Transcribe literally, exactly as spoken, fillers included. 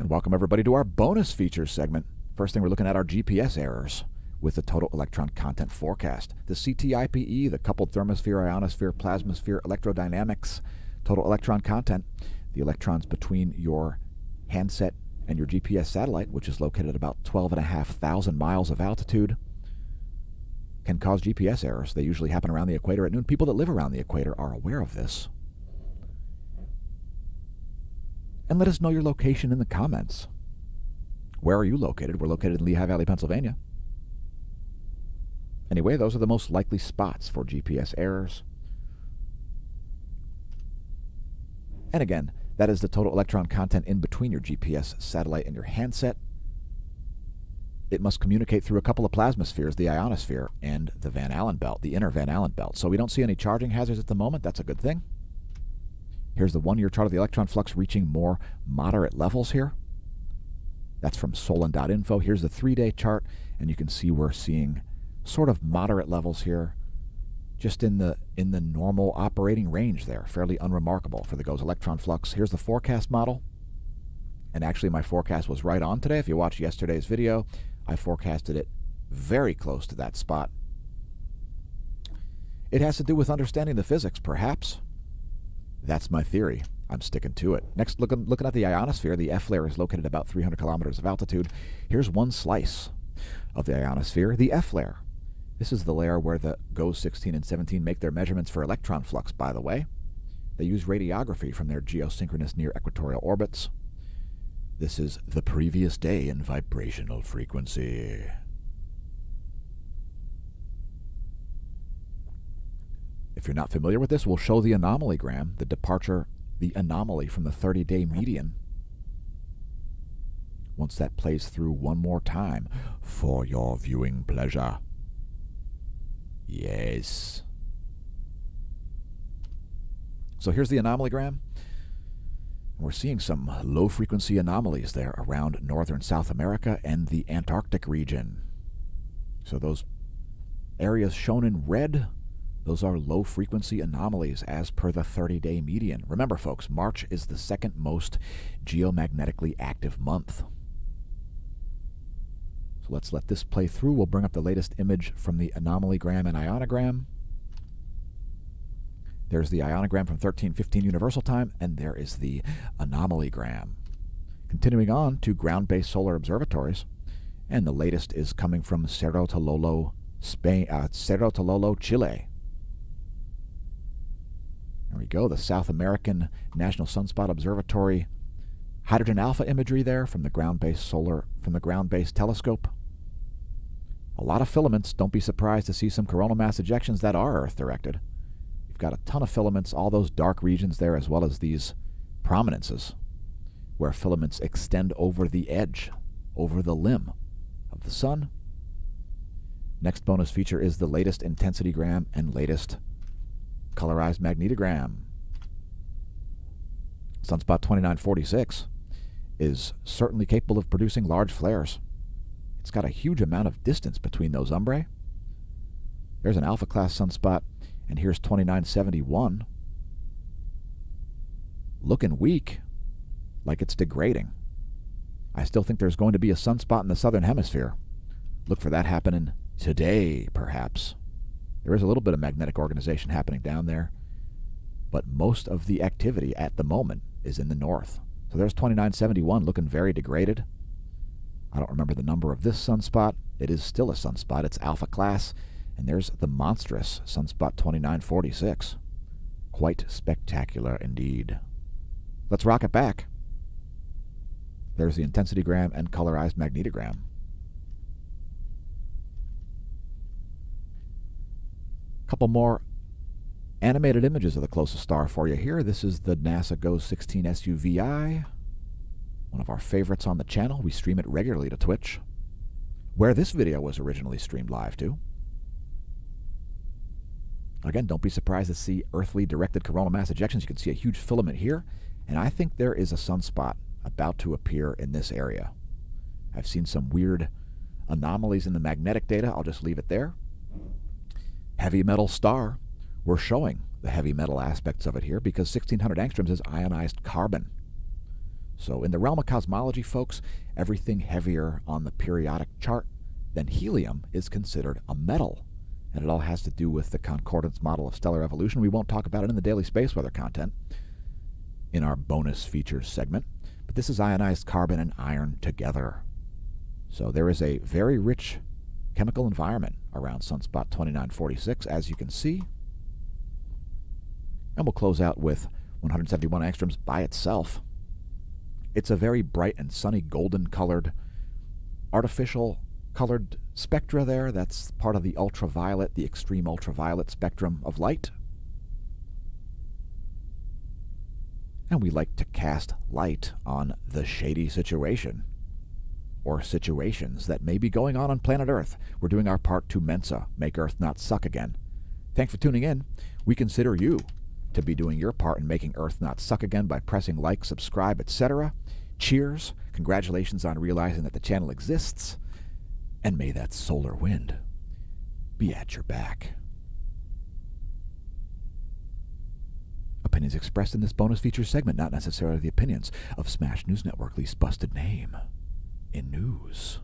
and welcome everybody to our bonus features segment. First thing we're looking at are G P S errors with the total electron content forecast, the C T I P E, the coupled thermosphere, ionosphere, plasmasphere, electrodynamics, total electron content, the electrons between your handset and your G P S satellite, which is located at about twelve and a half thousand miles of altitude, can cause G P S errors. They usually happen around the equator at noon. People that live around the equator are aware of this. And let us know your location in the comments. Where are you located? We're located in Lehigh Valley, Pennsylvania. Anyway, those are the most likely spots for G P S errors. And again, that is the total electron content in between your G P S satellite and your handset. It must communicate through a couple of plasmaspheres, the ionosphere and the Van Allen belt, the inner Van Allen belt. So we don't see any charging hazards at the moment. That's a good thing. Here's the one-year chart of the electron flux reaching more moderate levels here. That's from Solen dot info. Here's the three-day chart, and you can see we're seeing sort of moderate levels here, just in the in the normal operating range there, fairly unremarkable for the GOES electron flux. Here's the forecast model. And actually, my forecast was right on today. If you watched yesterday's video, I forecasted it very close to that spot. It has to do with understanding the physics, perhaps. That's my theory. I'm sticking to it. Next, look, looking at the ionosphere, the F layer is located about three hundred kilometers of altitude. Here's one slice of the ionosphere, the F layer. This is the layer where the GOES sixteen and seventeen make their measurements for electron flux, by the way. They use radiography from their geosynchronous near equatorial orbits. This is the previous day in vibrational frequency. If you're not familiar with this, we'll show the anomaly gram, the departure, the anomaly from the thirty-day median. Once that plays through one more time for your viewing pleasure. Yes. So here's the anomaly gram. We're seeing some low-frequency anomalies there around northern South America and the Antarctic region. So those areas shown in red, those are low-frequency anomalies as per the thirty-day median. Remember, folks, March is the second most geomagnetically active month. So let's let this play through. We'll bring up the latest image from the anomaly gram and ionogram. There's the ionogram from thirteen fifteen Universal Time, and there is the anomaly gram. Continuing on to ground-based solar observatories, and the latest is coming from Cerro Tololo, Spain, uh, Cerro Tololo, Chile. There we go, the South American National Sunspot Observatory hydrogen alpha imagery there from the ground-based solar, from the ground-based telescope. A lot of filaments. Don't be surprised to see some coronal mass ejections that are Earth-directed. Got a ton of filaments, all those dark regions there, as well as these prominences where filaments extend over the edge, over the limb of the sun. Next bonus feature is the latest intensity gram and latest colorized magnetogram. Sunspot twenty-nine forty-six is certainly capable of producing large flares. It's got a huge amount of distance between those umbrae. There's an alpha class sunspot. And here's twenty-nine seventy-one, looking weak, like it's degrading. I still think there's going to be a sunspot in the southern hemisphere. Look for that happening today, perhaps. There is a little bit of magnetic organization happening down there, but most of the activity at the moment is in the north. So there's twenty-nine seventy-one looking very degraded. I don't remember the number of this sunspot. It is still a sunspot. It's alpha class. And there's the monstrous sunspot twenty-nine forty-six. Quite spectacular indeed. Let's rock it back. There's the intensity gram and colorized magnetogram. A couple more animated images of the closest star for you here. This is the NASA GOES sixteen S U V I, one of our favorites on the channel. We stream it regularly to Twitch, where this video was originally streamed live to. Again, don't be surprised to see earthly directed coronal mass ejections. You can see a huge filament here, and I think there is a sunspot about to appear in this area. I've seen some weird anomalies in the magnetic data. I'll just leave it there. Heavy metal star. We're showing the heavy metal aspects of it here because sixteen hundred angstroms is ionized carbon. So in the realm of cosmology, folks, everything heavier on the periodic chart than helium is considered a metal. And it all has to do with the concordance model of stellar evolution. We won't talk about it in the daily space weather content in our bonus features segment. But this is ionized carbon and iron together. So there is a very rich chemical environment around sunspot twenty-nine forty-six, as you can see. And we'll close out with one hundred seventy-one angstroms by itself. It's a very bright and sunny golden-colored, artificial-colored spectra there. That's part of the ultraviolet, the extreme ultraviolet spectrum of light. And we like to cast light on the shady situation, or situations that may be going on on planet Earth. We're doing our part to Mensa, make Earth not suck again. Thanks for tuning in. We consider you to be doing your part in making Earth not suck again by pressing like, subscribe, et cetera. Cheers. Congratulations on realizing that the channel exists. And may that solar wind be at your back. Opinions expressed in this bonus feature segment, not necessarily the opinions of Smash News Network, least busted name in news.